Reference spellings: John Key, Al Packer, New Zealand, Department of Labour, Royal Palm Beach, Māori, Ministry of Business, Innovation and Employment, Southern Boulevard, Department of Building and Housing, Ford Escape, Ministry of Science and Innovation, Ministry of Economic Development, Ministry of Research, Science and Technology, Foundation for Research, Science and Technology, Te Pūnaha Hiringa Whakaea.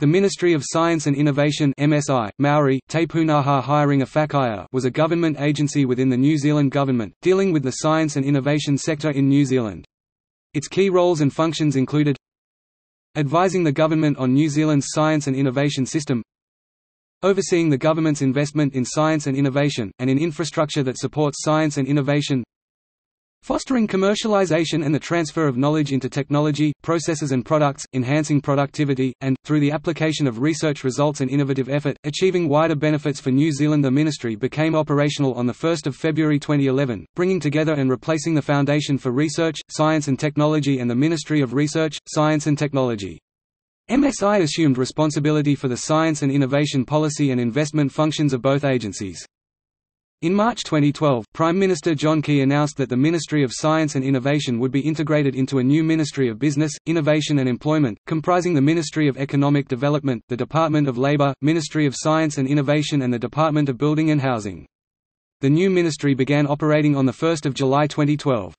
The Ministry of Science and Innovation (MSI), Māori, Te Pūnaha Hiringa Whakaea, was a government agency within the New Zealand government, dealing with the science and innovation sector in New Zealand. Its key roles and functions included advising the government on New Zealand's science and innovation system, overseeing the government's investment in science and innovation, and in infrastructure that supports science and innovation, fostering commercialization and the transfer of knowledge into technology, processes and products, enhancing productivity, and, through the application of research results and innovative effort, achieving wider benefits for New Zealand. The ministry became operational on 1 February 2011, bringing together and replacing the Foundation for Research, Science and Technology and the Ministry of Research, Science and Technology. MSI assumed responsibility for the science and innovation policy and investment functions of both agencies. In March 2012, Prime Minister John Key announced that the Ministry of Science and Innovation would be integrated into a new Ministry of Business, Innovation and Employment, comprising the Ministry of Economic Development, the Department of Labour, Ministry of Science and Innovation and the Department of Building and Housing. The new ministry began operating on 1 July 2012.